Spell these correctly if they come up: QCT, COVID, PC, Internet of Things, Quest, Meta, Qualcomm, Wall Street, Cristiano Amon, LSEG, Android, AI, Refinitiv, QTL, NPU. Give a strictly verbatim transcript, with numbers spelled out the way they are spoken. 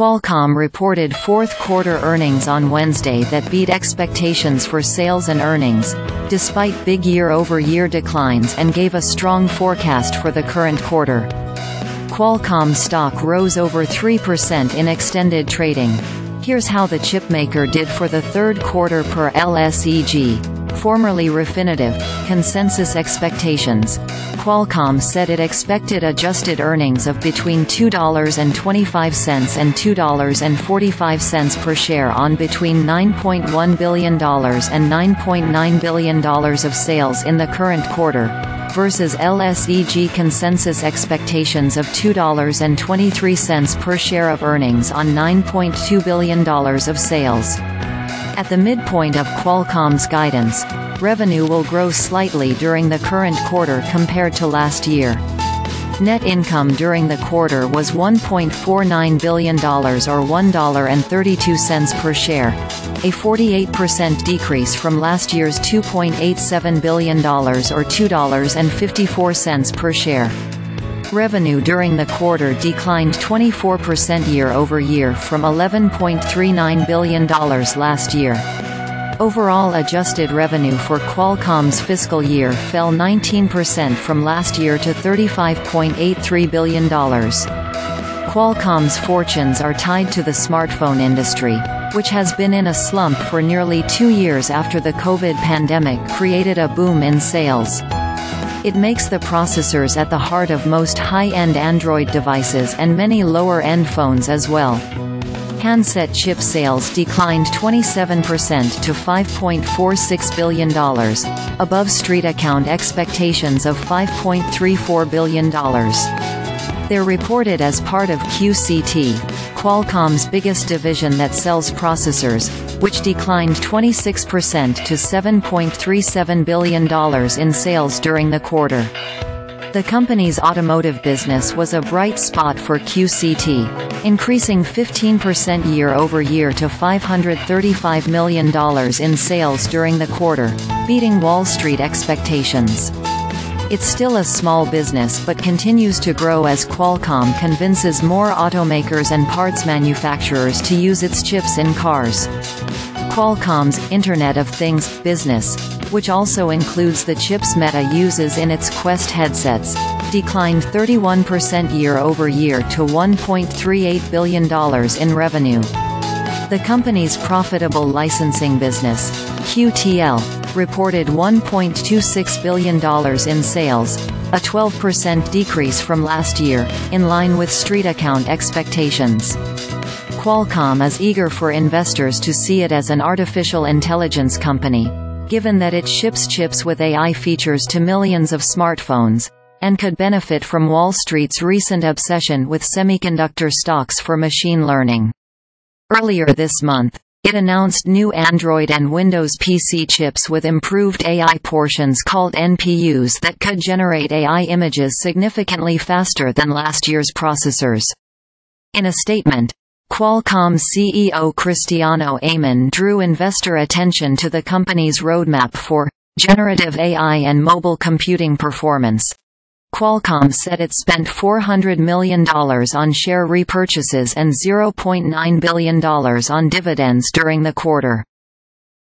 Qualcomm reported fourth-quarter earnings on Wednesday that beat expectations for sales and earnings, despite big year-over-year declines, and gave a strong forecast for the current quarter. Qualcomm stock rose over three percent in extended trading. Here's how the chipmaker did for the third quarter per L S E G, formerly Refinitiv, consensus expectations. Qualcomm said it expected adjusted earnings of between two dollars and twenty-five cents and two dollars and forty-five cents per share on between nine point one billion dollars and nine point nine billion dollars of sales in the current quarter, versus L S E G consensus expectations of two dollars and twenty-three cents per share of earnings on nine point two billion dollars of sales. At the midpoint of Qualcomm's guidance, revenue will grow slightly during the current quarter compared to last year. Net income during the quarter was one point four nine billion dollars or one dollar and thirty-two cents per share, a forty-eight percent decrease from last year's two point eight seven billion dollars or two dollars and fifty-four cents per share. Revenue during the quarter declined twenty-four percent year-over-year from eleven point three nine billion dollars last year. Overall adjusted revenue for Qualcomm's fiscal year fell nineteen percent from last year to thirty-five point eight three billion dollars. Qualcomm's fortunes are tied to the smartphone industry, which has been in a slump for nearly two years after the COVID pandemic created a boom in sales. It makes the processors at the heart of most high-end Android devices and many lower-end phones as well. Handset chip sales declined twenty-seven percent to five point four six billion dollars, above street account expectations of five point three four billion dollars. They're reported as part of Q C T, Qualcomm's biggest division that sells processors, which declined twenty-six percent to seven point three seven billion dollars in sales during the quarter. The company's automotive business was a bright spot for Q C T, increasing fifteen percent year-over-year to five hundred thirty-five million dollars in sales during the quarter, beating Wall Street expectations. It's still a small business but continues to grow as Qualcomm convinces more automakers and parts manufacturers to use its chips in cars. Qualcomm's Internet of Things business, which also includes the chips Meta uses in its Quest headsets, declined thirty-one percent year-over-year to one point three eight billion dollars in revenue. The company's profitable licensing business, Q T L, reported one point two six billion dollars in sales, a twelve percent decrease from last year, in line with street account expectations. Qualcomm is eager for investors to see it as an artificial intelligence company, given that it ships chips with A I features to millions of smartphones, and could benefit from Wall Street's recent obsession with semiconductor stocks for machine learning. Earlier this month, it announced new Android and Windows P C chips with improved A I portions called N P Us that could generate A I images significantly faster than last year's processors. In a statement, Qualcomm C E O Cristiano Amon drew investor attention to the company's roadmap for generative A I and mobile computing performance. Qualcomm said it spent four hundred million dollars on share repurchases and zero point nine billion dollars on dividends during the quarter.